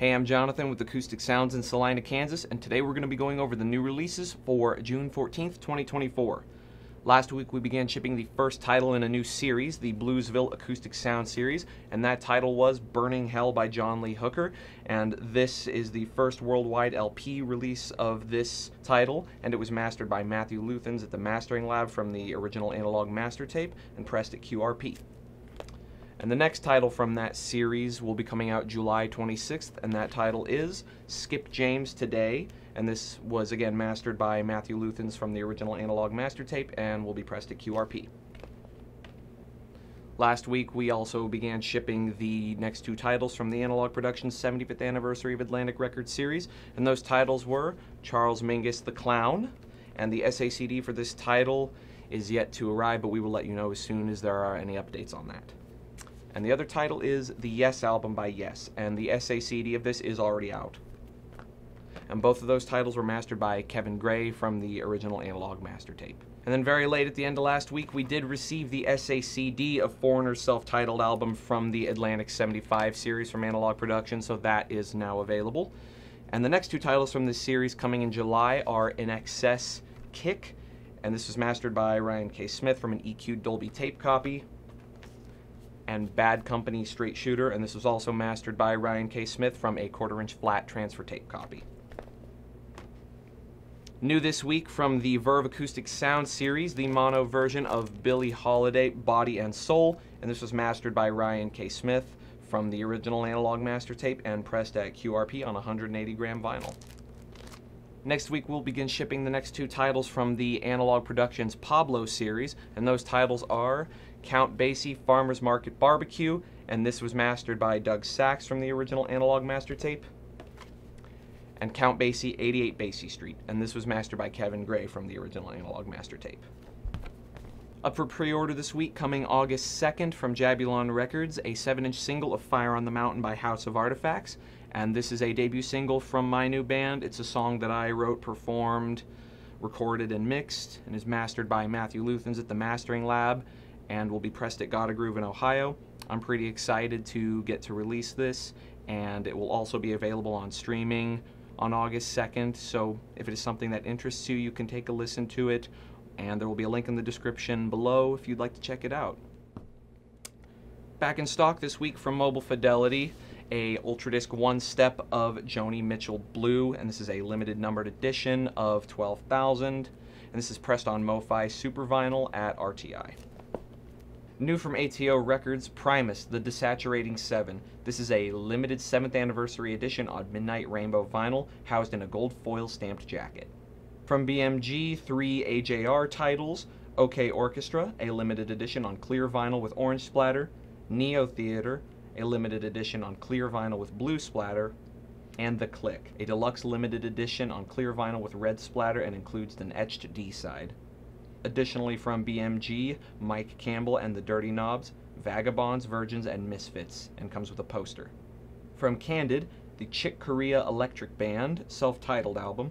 Hey, I'm Jonathan with Acoustic Sounds in Salina, Kansas, and today we're going to be going over the new releases for June 14th, 2024. Last week we began shipping the first title in a new series, the Bluesville Acoustic Sound Series, and that title was Burning Hell by John Lee Hooker, and this is the first worldwide LP release of this title, and it was mastered by Matthew Luthens at the Mastering Lab from the original analog master tape and pressed at QRP. And the next title from that series will be coming out July 26th, and that title is Skip James Today. And this was again mastered by Matthew Luthens from the original analog master tape and will be pressed at QRP. Last week we also began shipping the next two titles from the Analog Productions 75th Anniversary of Atlantic Records series, and those titles were Charles Mingus the Clown, and the SACD for this title is yet to arrive, but we will let you know as soon as there are any updates on that. And the other title is the Yes album by Yes, and the SACD of this is already out. And both of those titles were mastered by Kevin Gray from the original analog master tape. And then very late at the end of last week, we did receive the SACD of Foreigner's self-titled album from the Atlantic 75 series from Analog Productions, so that is now available. And the next two titles from this series coming in July are In Excess, Kick, and this was mastered by Ryan K. Smith from an EQ Dolby tape copy, and Bad Company Straight Shooter, and this was also mastered by Ryan K. Smith from a 1/4-inch flat transfer tape copy. New this week from the Verve Acoustic Sound Series, the mono version of Billie Holiday Body and Soul, and this was mastered by Ryan K. Smith from the original analog master tape and pressed at QRP on 180-gram vinyl. Next week we'll begin shipping the next two titles from the Analog Productions Pablo series, and those titles are Count Basie, Farmer's Market Barbecue, and this was mastered by Doug Sachs from the original analog master tape, and Count Basie, 88 Basie Street, and this was mastered by Kevin Gray from the original analog master tape. Up for pre-order this week, coming August 2nd from Jabulon Records, a 7-inch single of Fire on the Mountain by House of Artifacts, and this is a debut single from my new band. It's a song that I wrote, performed, recorded, and mixed, and is mastered by Matthew Luthens at the Mastering Lab, and will be pressed at Gotta Groove in Ohio. I'm pretty excited to get to release this, and it will also be available on streaming on August 2nd, so if it is something that interests you, you can take a listen to it, and there will be a link in the description below if you'd like to check it out. Back in stock this week from Mobile Fidelity, a Ultradisc 1-step of Joni Mitchell Blue, and this is a limited numbered edition of 12,000, and this is pressed on MoFi Super Vinyl at RTI. New from ATO Records, Primus, The Desaturating Seven. This is a limited 7th anniversary edition on Midnight Rainbow vinyl, housed in a gold foil stamped jacket. From BMG, 3 AJR titles, OK Orchestra, a limited edition on clear vinyl with orange splatter, Neo Theater, a limited edition on clear vinyl with blue splatter, and The Click, a deluxe limited edition on clear vinyl with red splatter and includes an etched D-side. Additionally from BMG, Mike Campbell and the Dirty Knobs, Vagabonds, Virgins, and Misfits, and comes with a poster. From Candid, the Chick Corea Electric Band, self-titled album.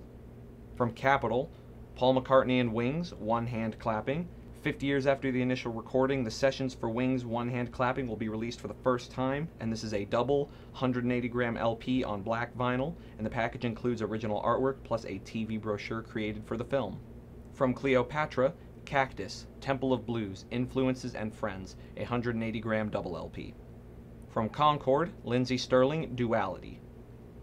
From Capitol, Paul McCartney and Wings, One Hand Clapping. 50 years after the initial recording, the sessions for Wings, One Hand Clapping will be released for the first time, and this is a double 180-gram LP on black vinyl, and the package includes original artwork plus a TV brochure created for the film. From Cleopatra, Cactus, Temple of Blues, Influences and Friends, a 180-gram double LP. From Concord, Lindsey Sterling, Duality.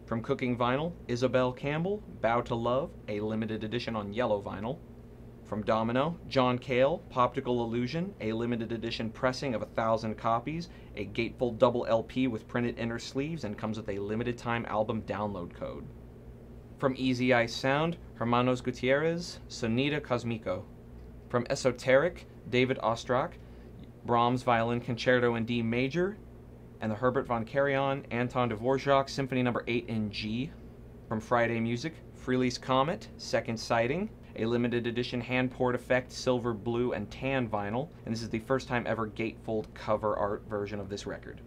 From Cooking Vinyl, Isabel Campbell, Bow to Love, a limited edition on yellow vinyl. From Domino, John Cale, Poptical Illusion, a limited edition pressing of 1,000 copies, a gatefold double LP with printed inner sleeves, and comes with a limited time album download code. From Easy Eye Sound, Hermanos Gutierrez, Sonida Cosmico. From Esoteric, David Ostrach, Brahms Violin Concerto in D Major, and the Herbert von Karajan, Anton Dvorak, Symphony No. 8 in G. From Friday Music, Freely's Comet, Second Sighting, a limited edition hand-poured effect, silver, blue, and tan vinyl, and this is the first time ever gatefold cover art version of this record.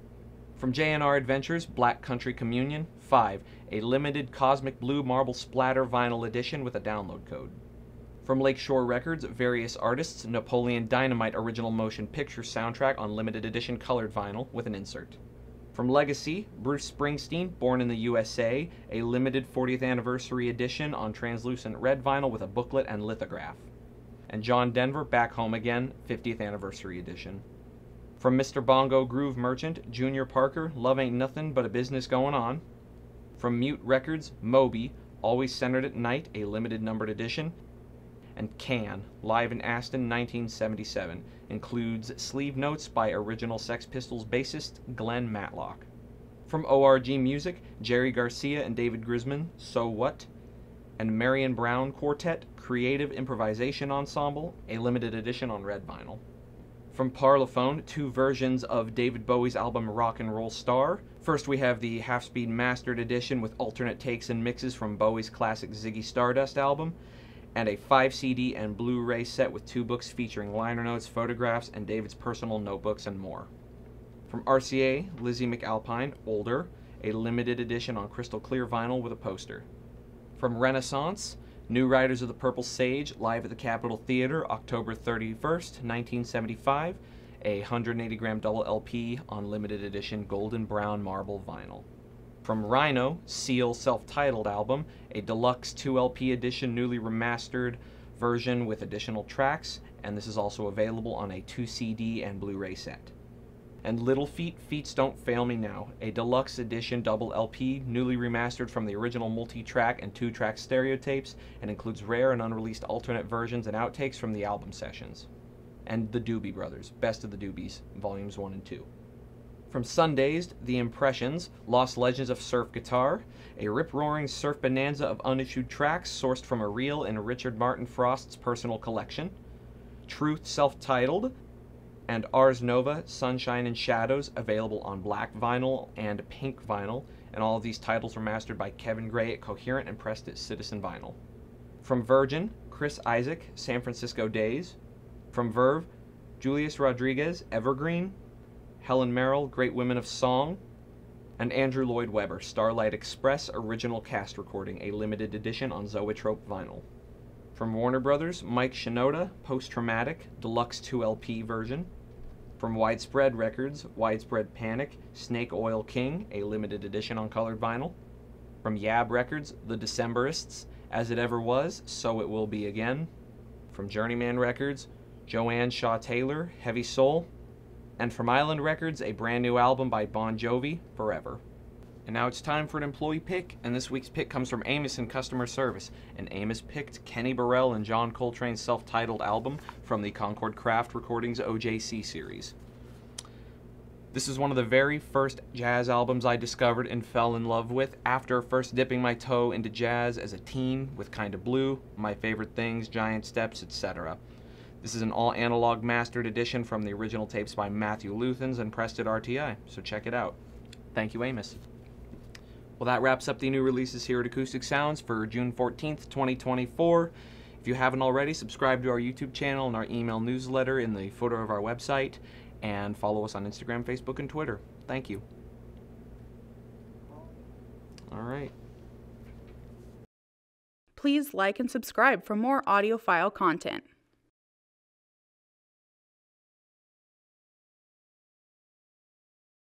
From J&R Adventures, Black Country Communion 5, a limited Cosmic Blue Marble Splatter vinyl edition with a download code. From Lakeshore Records, various artists, Napoleon Dynamite original motion picture soundtrack on limited edition colored vinyl with an insert. From Legacy, Bruce Springsteen, Born in the USA, a limited 40th anniversary edition on translucent red vinyl with a booklet and lithograph. And John Denver, Back Home Again, 50th anniversary edition. From Mr. Bongo Groove Merchant, Junior Parker, Love Ain't Nothin' But a Business Goin' On. From Mute Records, Moby, Always Centered at Night, a limited numbered edition. And Can, Live in Aston, 1977, includes sleeve notes by original Sex Pistols bassist Glenn Matlock. From ORG Music, Jerry Garcia and David Grisman, So What? And Marion Brown Quartet, Creative Improvisation Ensemble, a limited edition on red vinyl. From Parlophone, two versions of David Bowie's album Rock and Roll Star. First we have the half-speed mastered edition with alternate takes and mixes from Bowie's classic Ziggy Stardust album, and a 5 CD and Blu-ray set with two books featuring liner notes, photographs, and David's personal notebooks and more. From RCA, Lizzie McAlpine, Older, a limited edition on crystal clear vinyl with a poster. From Renaissance, New Riders of the Purple Sage, live at the Capitol Theater, October 31st, 1975, a 180-gram double LP on limited edition golden brown marble vinyl. From Rhino, Seal self-titled album, a deluxe 2 LP edition newly remastered version with additional tracks, and this is also available on a 2 CD and Blu-ray set. And Little Feat, Feats Don't Fail Me Now, a deluxe edition double LP, newly remastered from the original multi-track and 2-track stereotapes, and includes rare and unreleased alternate versions and outtakes from the album sessions. And The Doobie Brothers, Best of the Doobies, Volumes 1 and 2. From Sundazed, The Impressions, Lost Legends of Surf Guitar, a rip-roaring surf bonanza of unissued tracks sourced from a reel in Richard Martin Frost's personal collection. Truth self-titled, and Ars Nova, Sunshine and Shadows, available on black vinyl and pink vinyl, and all of these titles were mastered by Kevin Gray at Coherent and pressed at Citizen Vinyl. From Virgin, Chris Isaac, San Francisco Days. From Verve, Julius Rodriguez, Evergreen. Helen Merrill, Great Women of Song. And Andrew Lloyd Webber, Starlight Express, original cast recording, a limited edition on Zoetrope vinyl. From Warner Brothers, Mike Shinoda, Post-Traumatic, Deluxe 2 LP version. From Widespread Records, Widespread Panic, Snake Oil King, a limited edition on colored vinyl. From Yab Records, The Decemberists, As It Ever Was, So It Will Be Again. From Journeyman Records, Joanne Shaw Taylor, Heavy Soul. And from Island Records, a brand new album by Bon Jovi, Forever. And now it's time for an employee pick, and this week's pick comes from Amos in Customer Service, and Amos picked Kenny Burrell and John Coltrane's self-titled album from the Concord Craft Recordings OJC series. This is one of the very first jazz albums I discovered and fell in love with after first dipping my toe into jazz as a teen with Kinda Blue, My Favorite Things, Giant Steps, etc. This is an all-analog mastered edition from the original tapes by Matthew Luthens and pressed at RTI, so check it out. Thank you, Amos. Well, that wraps up the new releases here at Acoustic Sounds for June 14th, 2024. If you haven't already, subscribe to our YouTube channel and our email newsletter in the footer of our website, and follow us on Instagram, Facebook, and Twitter. Thank you. All right. Please like and subscribe for more audiophile content.